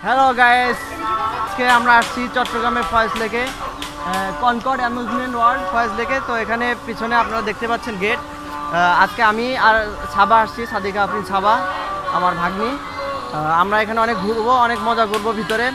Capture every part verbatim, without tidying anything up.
Hello guys, today we are going to Foy's Lake, Concord Amusement World, Foy's Lake. So here you can see the gate. Today we are going to Sadiq Afrin Sabha, our bhagni. We are going to go and go and go and go and go.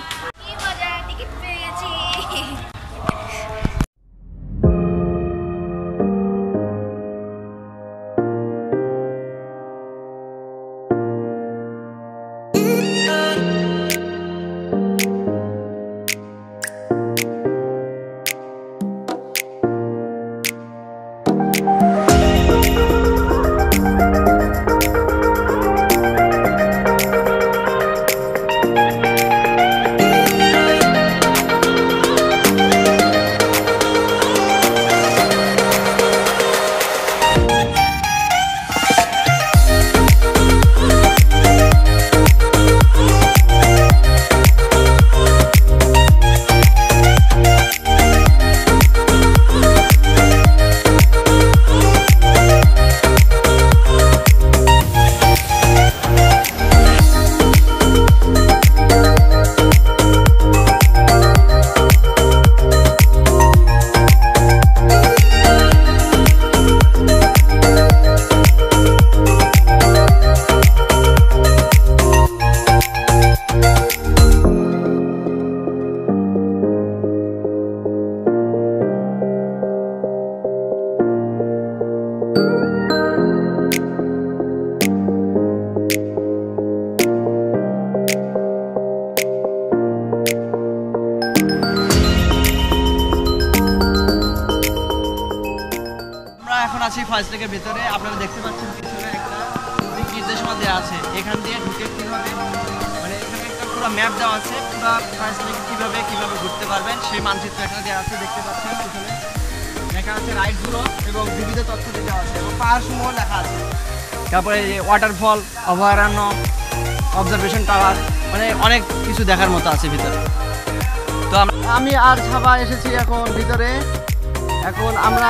First থেকে ভিতরে আপনারা দেখতে পাচ্ছেন পিছনে একটা দিক নির্দেশনা দেয়া আছে এখান দিয়ে ঢুকে কিভাবে মানে এখানে একটা পুরো ম্যাপ দেওয়া আছে পুরো ফার্স্ট লিক কিভাবে কিভাবে ঘুরতে পারবেন সেই মানচিত্র এখানে দেয়া আছে দেখতে পাচ্ছেন পিছনে লেখা আছে রাইড গুলো এবং বিবিধ তথ্য দেওয়া আছে এবং পাহাড়সমূহ লেখা আছে তারপরে ওয়াটারফল অভয়ারণ্য অবজারভেশন টাওয়ার মানে অনেক কিছু দেখার মতো আছে ভিতরে তো আমি আর ছাবা এসেছি এখন ভিতরে এখন আমরা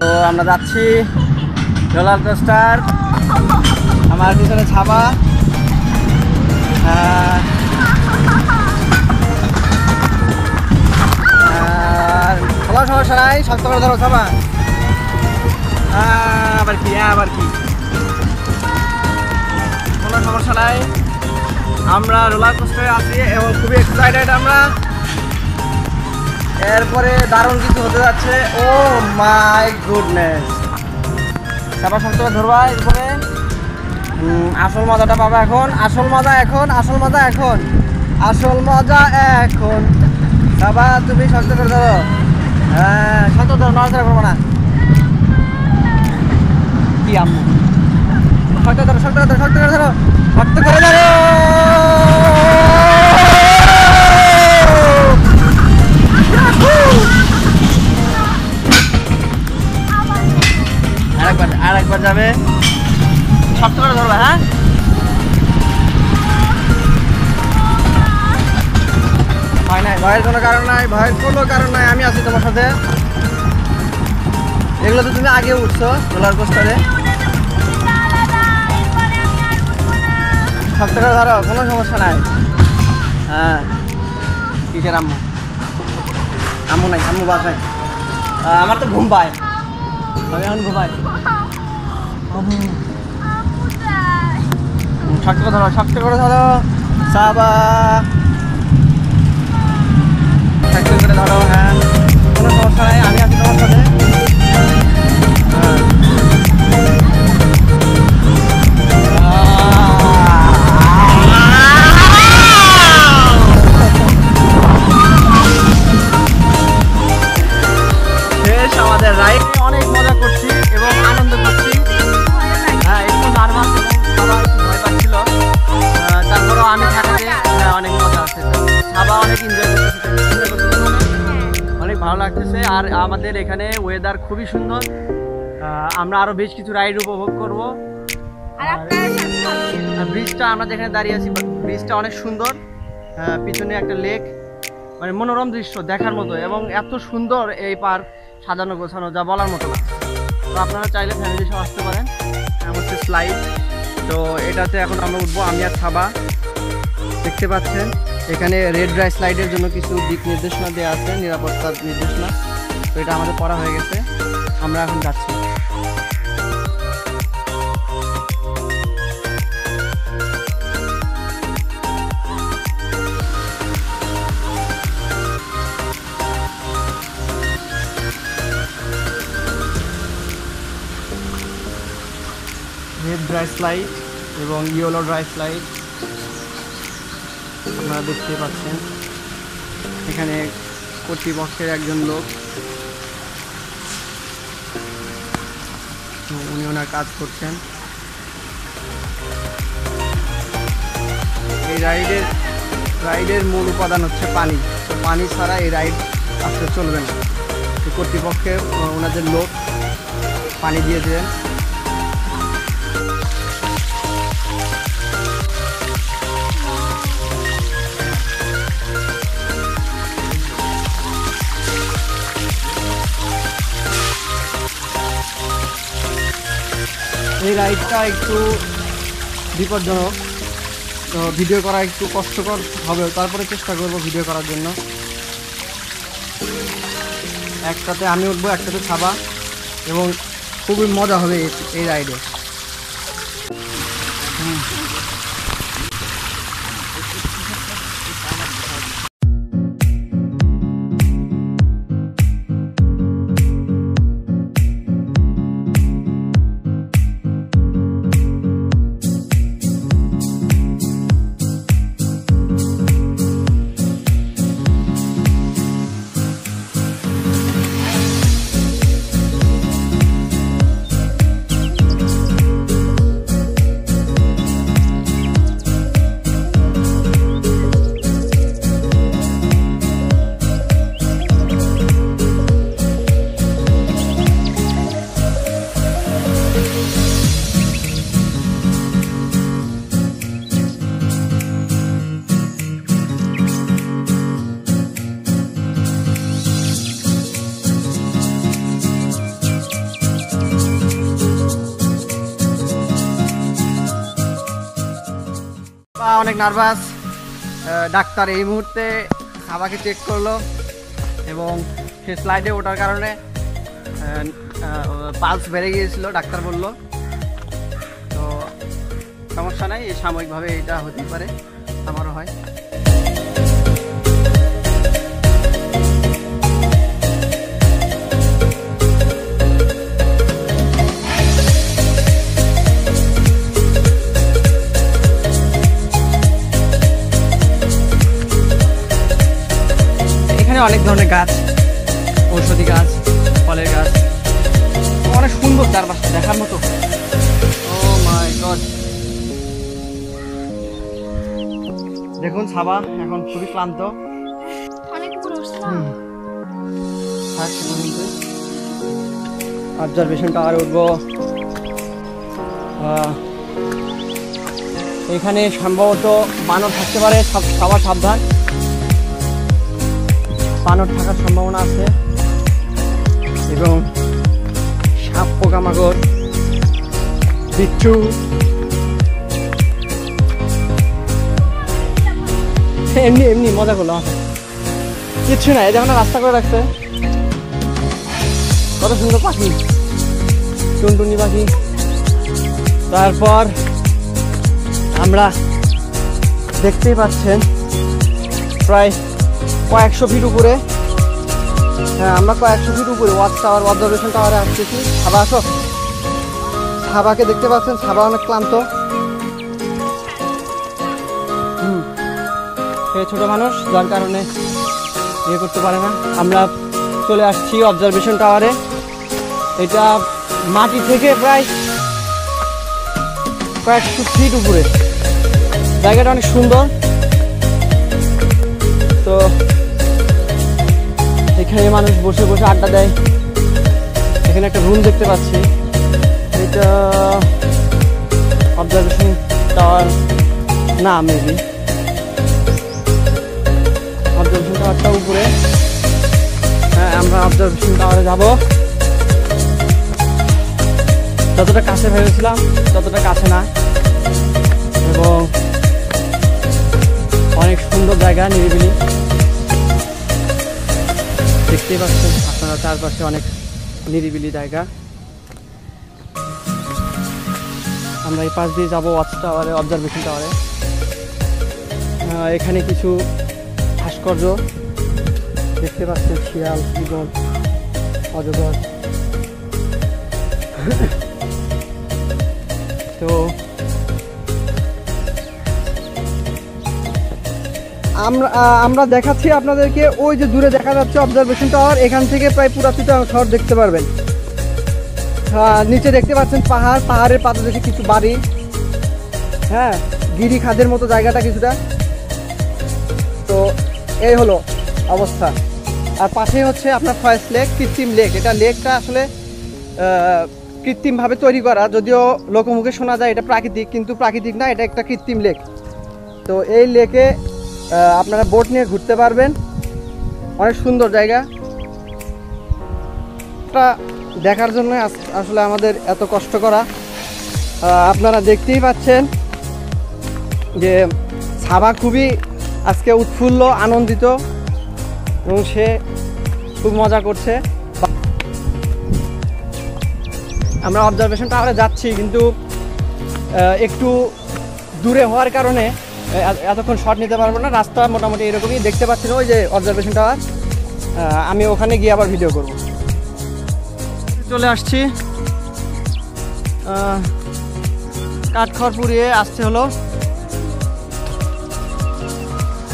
তো আমরা যাচ্ছি রোলার কোস্টার আমার পিছনে ছাবা আর আমার সমস্যা নাই শক্ত করে ধরো ছাবা আবার কি আবার কি কোনো সমস্যা নাই আমরা রোলার কোস্টারে আছি এবং খুবই এক্সাইটেড আমরা এরপরে দারুণ কিছু হতে যাচ্ছে ও মাই গুডনেস সবার সঙ্গে ধরবা এরপরে আসল মজাটা পাবা এখন আসল মজা এখন আসল মজা এখন আসল মজা এখন বাবা তুমি শক্ত করে ধরো হ্যাঁ শক্ত ধরো নড়াচড়া করবো না কি আম্মু শক্ত ধরো শক্ত ধরো শক্ত করে ধরো শক্ত করে ধরো যাবে শক্ত করে ধরবা হ্যাঁ ভয় নাই ভয়ের কোনো কারণ নাই ভয়ের কোনো কারণ নাই আমি আছি তোমার সাথে এগুলো তো তুমি আগে উঠছো রোলার কোস্টারে। সব টাকা ধরো, কোনো সমস্যা নাই। হ্যাঁ, কিসের আম্মু? আম্মু নাই, আম্মু বাসায়। আমার তো ঘুম পায়, আমি এখন ঘুমাই। শক্ত করে ধরো, শক্ত করে ধরো, সাবা শক্ত করে ধরো। হ্যাঁ, কোনো সমস্যা নাই, আমি আছি তোমার সাথে। অনেক ভালো লাগতেছে, আর আমাদের এখানে ওয়েদার খুবই সুন্দর। আমরা আরো বেশ কিছু রাইড উপভোগ করব। ব্রিজটা, আমরা যেখানে দাঁড়িয়ে আছি, ব্রিজটা অনেক সুন্দর। পিছনে একটা লেক, মানে মনোরম দৃশ্য দেখার মতো, এবং এত সুন্দর এই পার্ক সাজানো গোছানো যা বলার মতো না। তো আপনারা চাইলে ফ্যামিলি সহ আসতে পারেন। হচ্ছে স্লাইড, তো এটাতে এখন আমরা উঠবো, আমি আর সাবা। দেখতে পাচ্ছেন এখানে রেড ড্রাই স্লাইডের জন্য কিছু দিক নির্দেশনা দেওয়া আছে, নিরাপত্তার নির্দেশনা। তো এটা আমাদের পড়া হয়ে গেছে, আমরা এখন যাচ্ছি। রেড ড্রাই স্লাইড এবং ইয়েলো ড্রাই স্লাইড আপনারা দেখতে পাচ্ছেন। এখানে কর্তৃপক্ষের একজন লোক, উনি ওনার কাজ করছেন। এই রাইডের রাইডের মূল উপাদান হচ্ছে পানি। তো পানি ছাড়া এই রাইড আসলে চলবে না। কর্তৃপক্ষে ওনাদের লোক পানি দিয়ে দেন। এই রাইডটা একটু বিপজ্জনক, তো ভিডিও করা একটু কষ্টকর হবে, তারপরে চেষ্টা করব ভিডিও করার জন্য। একসাথে আমি উঠবো, একসাথে ছাবা, এবং খুবই মজা হবে এই রাইডে। অনেক নার্ভাস। ডাক্তার এই মুহূর্তে সাবাকে চেক করলো, এবং সে স্লাইডে ওঠার কারণে পালস বেড়ে গিয়েছিল ডাক্তার বলল। তো সমস্যা নাই, এই সাময়িকভাবে এটা হতেই পারে, আমারও হয়। অনেক ধরনের গাছ, ঔষধি গাছ, ফলের গাছ, অনেক সুন্দর চারপাশে দেখার মতো। ও মাই গড, দেখুন সাবা এখন খুবই ক্লান্ত। অবজারভেশন টাওয়ারে উঠবো। এখানে সম্ভবত বানর থাকতে পারে, সবার সাবধান, বানর থাকার সম্ভাবনা আছে। এবং কালামাগর, বিচ্ছু, এমনি এমনি মজা করলাম। কিচ্ছু না, এটা আমরা রাস্তা করে রাখছে। কত সুন্দর পাখি, টুনটুনি পাখি। তারপর আমরা দেখতেই পাচ্ছেন প্রায় কয়েকশো ফিট উপরে, হ্যাঁ আমরা কয়েকশো ফিট উপরে ওয়াচ টাওয়ার, অবজারভেশন টাওয়ারে আসতেছি। সাবা আসো, সাবাকে দেখতে পাচ্ছেন, সাবা অনেক ক্লান্ত, হুম সে ছোটো মানুষ, যার কারণে ইয়ে করতে পারে না। আমরা চলে আসছি অবজারভেশন টাওয়ারে। এটা মাটি থেকে প্রায় কয়েকশো ফিট উপরে, জায়গাটা অনেক সুন্দর। তো এখানে মানুষ বসে বসে আড্ডা দেয়। এখানে একটা রুম দেখতে পাচ্ছি, এটা অবজারভেশন টাওয়ার না, মেবি অবজারভেশন টাওয়ারটা উপরে। হ্যাঁ আমরা অবজারভেশন টাওয়ারে যাব। যতটা কাছে ভেবেছিলাম ততটা কাছে না, এবং অনেক সুন্দর জায়গা, নিরিবিলি। দেখতেই পাচ্ছেন আপনারা চারপাশে অনেক নিরিবিলি জায়গা। আমরা এই পাশ দিয়ে যাবো ওয়াচ টাওয়ারে, অবজারভেশন টাওয়ারে। এখানে কিছু ভাস্কর্য দেখতে পাচ্ছেন, শিয়াল, ঈগল, অজগর। তো আমরা আমরা দেখাচ্ছি আপনাদেরকে, ওই যে দূরে দেখা যাচ্ছে অবজারভেশন টাওয়ার, এখান থেকে প্রায় পুরাতন শহর দেখতে পারবেন। নিচে দেখতে পাচ্ছেন পাহাড়, পাহাড়ের পাদদেশে কিছু বাড়ি, হ্যাঁ গিরি খাদের মতো জায়গাটা কিছুটা। তো এই হলো অবস্থা। আর পাশে হচ্ছে আপনার ফয়েস লেক, কৃত্রিম লেক। এটা লেকটা আসলে কৃত্রিমভাবে তৈরি করা, যদিও লোকমুখে শোনা যায় এটা প্রাকৃতিক, কিন্তু প্রাকৃতিক না, এটা একটা কৃত্রিম লেক। তো এই লেকে আপনারা বোট নিয়ে ঘুরতে পারবেন, অনেক সুন্দর জায়গা। এটা দেখার জন্য আসলে আমাদের এত কষ্ট করা। আপনারা দেখতেই পাচ্ছেন যে সাবা খুবই আজকে উৎফুল্ল, আনন্দিত, এবং সে খুব মজা করছে। আমরা অবজারভেশন টাওয়ারে যাচ্ছি, কিন্তু একটু দূরে হওয়ার কারণে এতক্ষণ শট নিতে পারবো না। রাস্তা মোটামুটি এরকমই দেখতে পাচ্ছি না, ওই যে অবজারভেশন টাওয়ার, আমি ওখানে গিয়ে আবার ভিডিও করব। চলে আসছি, কাঠখড় পুড়িয়ে আসতে হলো।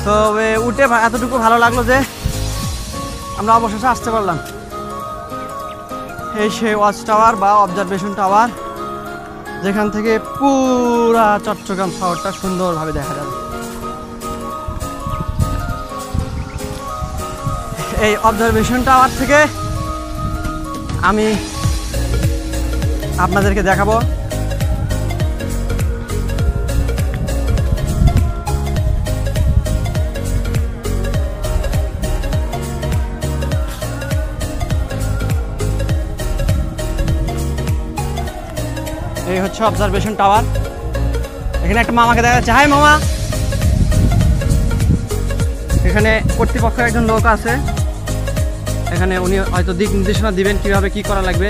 তো উঠে এতটুকু ভালো লাগলো যে আমরা অবশেষে আসতে পারলাম। এই সেই ওয়াচ টাওয়ার বা অবজারভেশন টাওয়ার, যেখান থেকে পুরা চট্টগ্রাম শহরটা সুন্দরভাবে দেখা যাবে। এই অবজারভেশন টাওয়ার থেকে আমি আপনাদেরকে দেখাবো হচ্ছে অবজারভেশন টাওয়ার। এখানে একটা মামাকে দেখা যাচ্ছে, হাই মামা। এখানে কর্তৃপক্ষের একজন লোক আছে, এখানে উনি হয়তো দিক নির্দেশনা দিবেন কিভাবে কি করা লাগবে।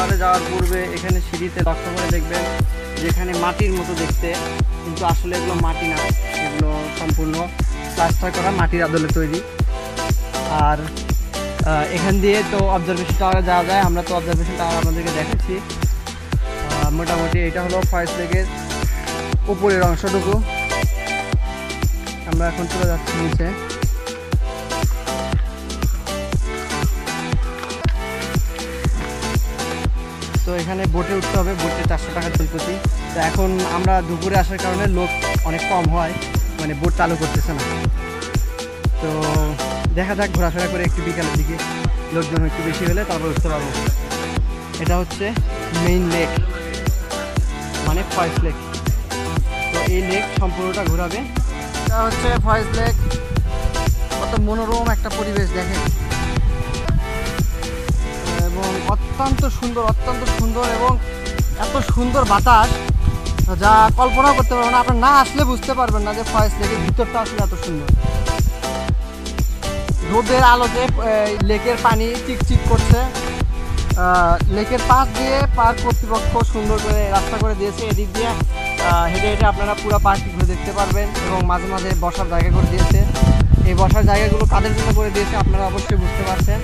পাহাড়ে যাওয়ার পূর্বে এখানে সিঁড়িতে লক্ষ্য করে দেখবেন যেখানে মাটির মতো দেখতে, কিন্তু আসলে এগুলো মাটি না, এগুলো সম্পূর্ণ প্লাস্টার করা মাটির আদলে তৈরি। আর এখান দিয়ে তো অবজারভেশন টাওয়ারে যাওয়া যায়, আমরা তো অবজারভেশন টাওয়ার আপনাদেরকে দেখাচ্ছি। মোটামুটি এটা হলো ফয়েজ লেকের উপরের অংশটুকু, আমরা এখন চলে যাচ্ছি নিচে। তো এখানে বোটে উঠতে হবে, বোটে চারশো টাকা তেল প্রতি। তো এখন আমরা দুপুরে আসার কারণে লোক অনেক কম হয়, মানে বোট চালু করতেছে না। তো দেখা যাক, ঘোরাফেরা করে একটু বিকালের দিকে লোকজন একটু বেশি হলে তারপর উঠতে পারবো। এটা হচ্ছে মেইন লেক, মানে ফয়েজ লেক। তো এই লেক সম্পূর্ণটা ঘোরাবে। এটা হচ্ছে ফয়েজ লেক, কত মনোরম একটা পরিবেশ দেখেন, এবং অত্যন্ত সুন্দর, অত্যন্ত সুন্দর এবং এত সুন্দর বাতাস যা কল্পনা করতে পারবেন না। আপনারা না আসলে বুঝতে পারবেন না যে ফয়েজ লেকের ভিতরটা আসলে এত সুন্দর। রোদের আলোতে লেকের পানি চিকচিক করছে। লেকের পাশ দিয়ে পার্ক কর্তৃপক্ষ সুন্দর করে রাস্তা করে দিয়েছে, এদিক দিয়ে হেঁটে হেঁটে আপনারা পুরো পার্কটি ঘুরে দেখতে পারবেন, এবং মাঝে মাঝে বসার জায়গা করে দিয়েছে। এই বসার জায়গাগুলো কাদের জন্য করে দিয়েছে আপনারা অবশ্যই বুঝতে পারছেন।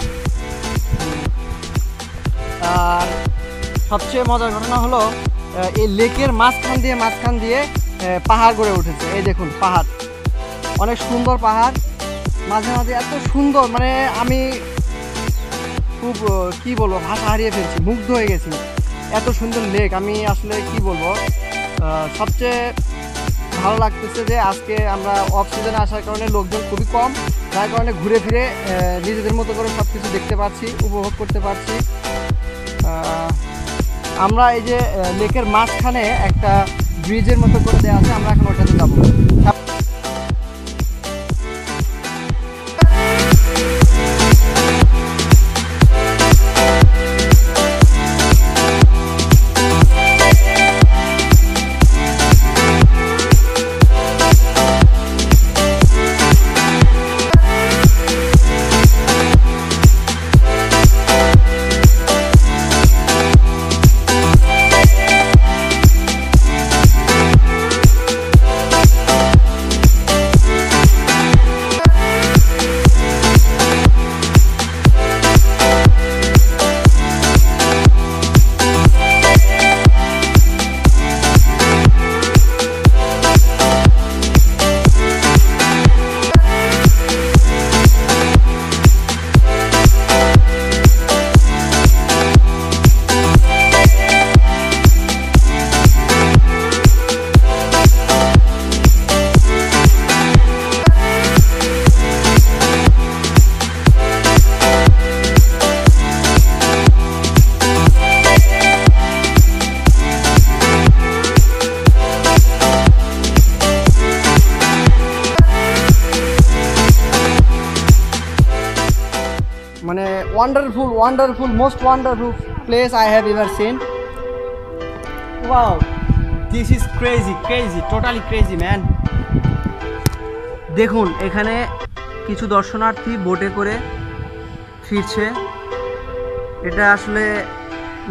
আর সবচেয়ে মজার ঘটনা হলো এই লেকের মাঝখান দিয়ে মাঝখান দিয়ে পাহাড় গড়ে উঠেছে। এই দেখুন পাহাড়, অনেক সুন্দর পাহাড়, মাঝে মাঝে এত সুন্দর, মানে আমি খুব কি বলবো, ভাষা হারিয়ে ফেলছি, মুগ্ধ হয়ে গেছি। এত সুন্দর লেক, আমি আসলে কি বলবো। সবচেয়ে ভালো লাগতেছে যে আজকে আমরা অফ সিজনে আসার কারণে লোকজন খুবই কম, যার কারণে ঘুরে ফিরে নিজেদের মতো করে সব কিছু দেখতে পাচ্ছি, উপভোগ করতে পারছি। আমরা এই যে লেকের মাঝখানে একটা ব্রিজের মতো করে দেওয়া আছে, আমরা এখন ওটাতে যাবো। মানে wonderful wonderful most wonderful place I have ever seen. Wow, this is crazy crazy totally crazy man. দেখুন এখানে কিছু দর্শনার্থী বোটে করে ফিরছে, এটা আসলে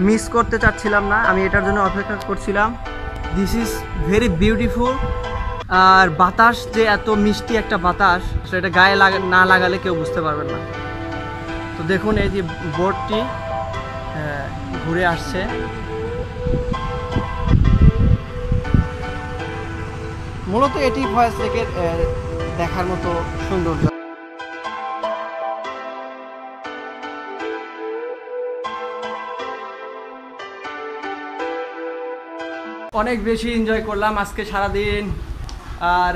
মিস করতে চাচ্ছিলাম না, আমি এটার জন্য অপেক্ষা করছিলাম। This is very beautiful. আর বাতাস যে এত মিষ্টি একটা বাতাস, সেটা গায়ে লাগা না লাগালে কেউ বুঝতে পারবেন না। তো দেখুন এই যে বোটটি ঘুরে আসছে। মূলত এটি ফয়েজ লেকের দেখার মতো সুন্দর। অনেক বেশি এনজয় করলাম আজকে সারাদিন, আর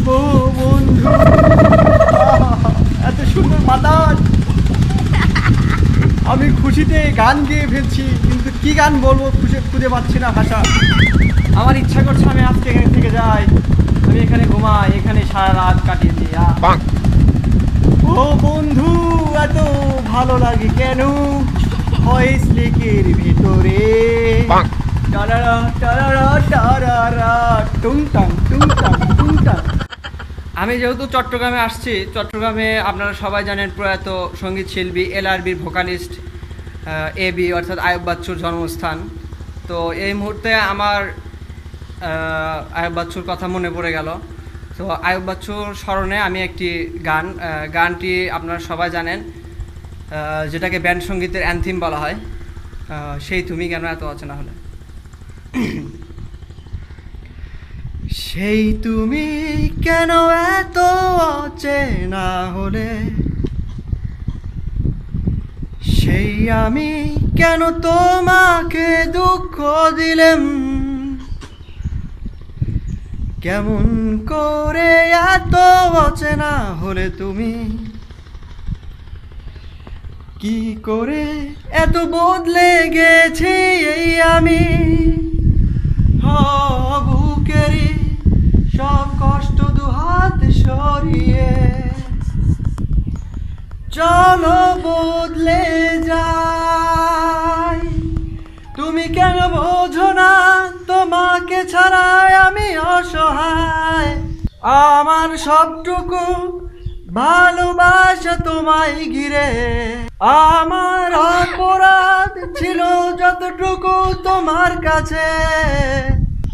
বন্ধু, এত সুন্দর বাতাস, আমি খুশিতে গান গেয়ে ফেলছি, কিন্তু কী গান বলবো খুঁজে খুঁজে পাচ্ছি না ভাষা। আমার ইচ্ছা করছে আমি আজকে এখানে থেকে যাই, আমি এখানে ঘুমাই, এখানে সারা রাত কাটিয়ে দিই। ও বন্ধু, এত ভালো লাগে কেন ফয়েজ লেকের ভিতরে? টারারা টারারা টারারা টুংটাং টুংটাং টুংটাং। আমি যেহেতু চট্টগ্রামে আসছি, চট্টগ্রামে আপনারা সবাই জানেন প্রয়াত সঙ্গীত শিল্পী এল আর বির ভোকালিস্ট এ বি অর্থাৎ আয়ুব বাচ্চুর জন্মস্থান। তো এই মুহূর্তে আমার আয়ুব বাচ্চুর কথা মনে পড়ে গেল। তো আয়ুব বাচ্চুর স্মরণে আমি একটি গান, গানটি আপনারা সবাই জানেন, যেটাকে ব্যান্ড সঙ্গীতের অ্যান্থিম বলা হয়, সেই তুমি কেন এত অচেনা হলে। সেই তুমি কেন এত অচেনা হলে, সেই আমি কেন তোমাকে দুঃখ দিলাম, কেমন করে এত অচেনা হলে তুমি, কি করে এত বদলে গেছি এই আমি। বুকেরি সব কষ্ট দু হাত সরিয়ে চলো বদলে যাই, তুমি কেন বোঝো না তোমাকে ছাড়াই আমি অসহায়, আমার সবটুকু ভালোবাসা তোমায় ঘিরে, আমার অপরাধ ছিল যতটুকু তোমার কাছে,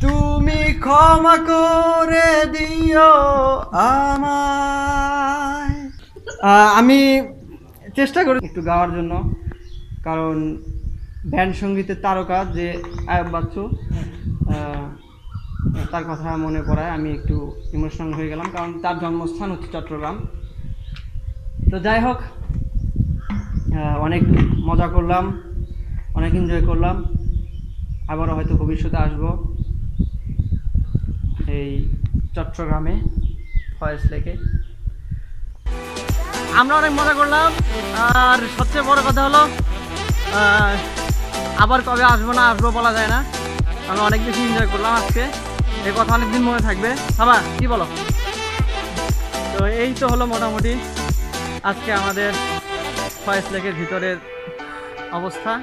তুমি ক্ষমা করে দিও আমায়। আমি চেষ্টা করি একটু গাওয়ার জন্য, কারণ ব্যান্ড সঙ্গীতের তারকা যে আয়ুব বাচ্চু, তার কথা মনে পড়ায় আমি একটু ইমোশনাল হয়ে গেলাম, কারণ তার জন্মস্থান হচ্ছে চট্টগ্রাম। তো যাই হোক, অনেক মজা করলাম, অনেক এনজয় করলাম, আবারও হয়তো ভবিষ্যতে আসবো এই চট্টগ্রামে ফয়েজ লেকে। আমরা অনেক মজা করলাম, আর সবচেয়ে বড় কথা হলো আবার কবে আসবো না আসবো বলা যায় না, আমরা অনেক বেশি এনজয় করলাম আজকে, এই কথা অনেকদিন মনে থাকবে। আবার কি বলো? তো এই তো হলো মোটামুটি আজকে আমাদের ফয়েজ লেকের ভিতরের অবস্থা।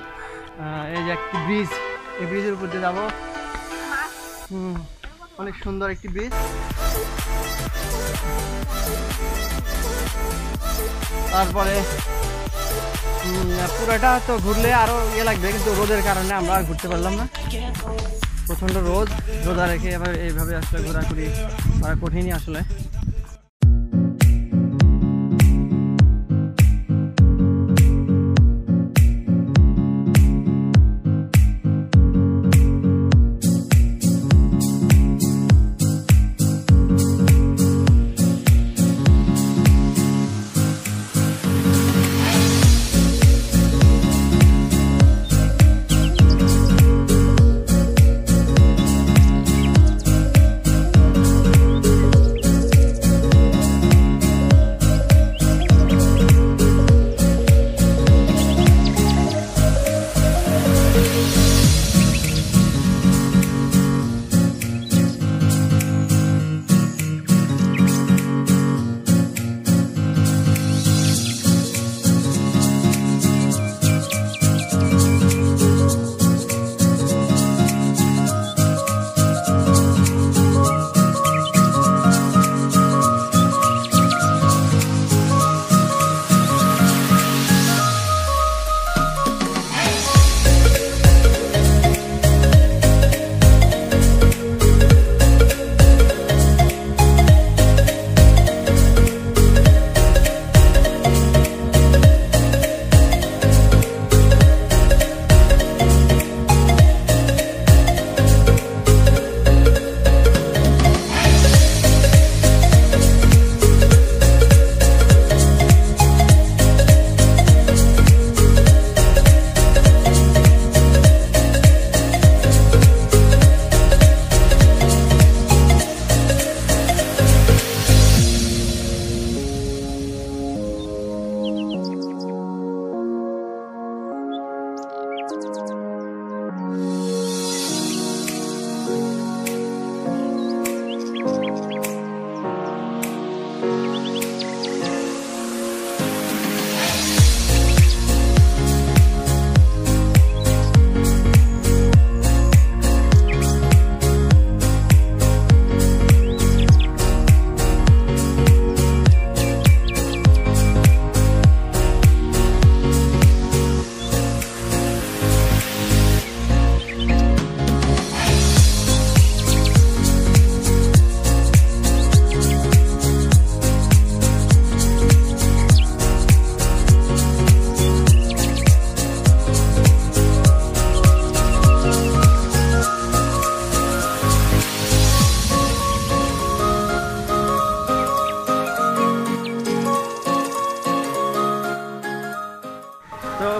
এই যে একটি ব্রিজ, এই ব্রিজের উপর দিয়ে যাবো, হুম অনেক সুন্দর একটি ব্রিজ। তারপরে পুরোটা তো ঘুরলে আরও ইয়ে লাগবে, কিন্তু রোদের কারণে আমরা আর ঘুরতে পারলাম না, প্রচণ্ড রোদ, রোদা রেখে এবার এইভাবে আসলে ঘোরাঘুরি করা কঠিনই আসলে।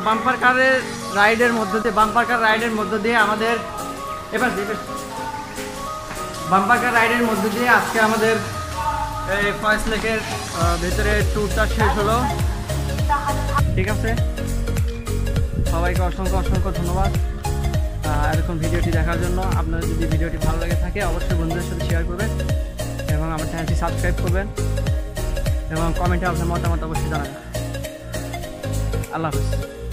বাম্পার কারের রাইডের মধ্যে দিয়ে বাম্পার কার রাইডের মধ্যে দিয়ে আমাদের এবার বাম্পার কার রাইডের মধ্যে দিয়ে আজকে আমাদের এই ফয়েস লেকের ভেতরে ট্যুরটা শেষ হলো। ঠিক আছে, সবাইকে অসংখ্য অসংখ্য ধন্যবাদ এরকম ভিডিওটি দেখার জন্য। আপনারা যদি ভিডিওটি ভালো লাগে থাকে অবশ্যই বন্ধুদের সাথে শেয়ার করবেন এবং আমার চ্যানেলটি সাবস্ক্রাইব করবেন এবং কমেন্টে আপনার মতামত অবশ্যই জানাবেন। আল্লাহ হাফেজ।